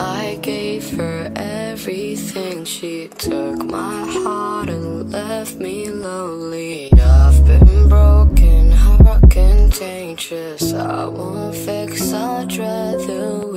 I gave her everything. She took my heart and left me lonely. I've been broken, hurt, contagious. I won't fix, I'd rather